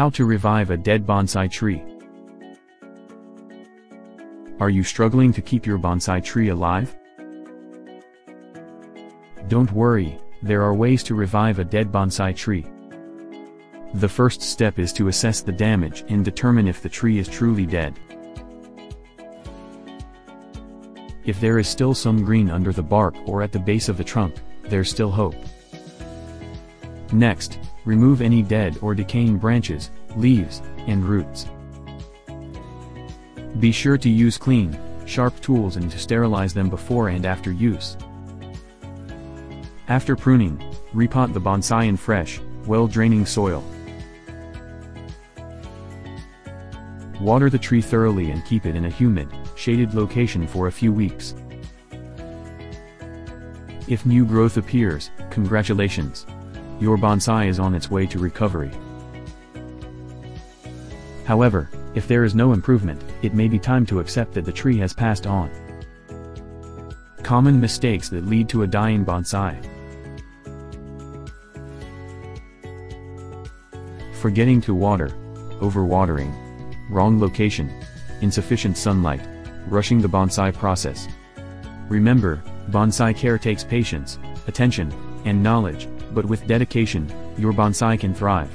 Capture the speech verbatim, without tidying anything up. How to revive a dead bonsai tree. Are you struggling to keep your bonsai tree alive? Don't worry, there are ways to revive a dead bonsai tree. The first step is to assess the damage and determine if the tree is truly dead. If there is still some green under the bark or at the base of the trunk, there's still hope. Next, remove any dead or decaying branches, leaves, and roots. Be sure to use clean, sharp tools and to sterilize them before and after use. After pruning, repot the bonsai in fresh, well-draining soil. Water the tree thoroughly and keep it in a humid, shaded location for a few weeks. If new growth appears, congratulations! Your bonsai is on its way to recovery. However, if there is no improvement, it may be time to accept that the tree has passed on. Common mistakes that lead to a dying bonsai. Forgetting to water, overwatering, wrong location, insufficient sunlight, rushing the bonsai process. Remember, bonsai care takes patience, attention, and knowledge, but with dedication, your bonsai can thrive.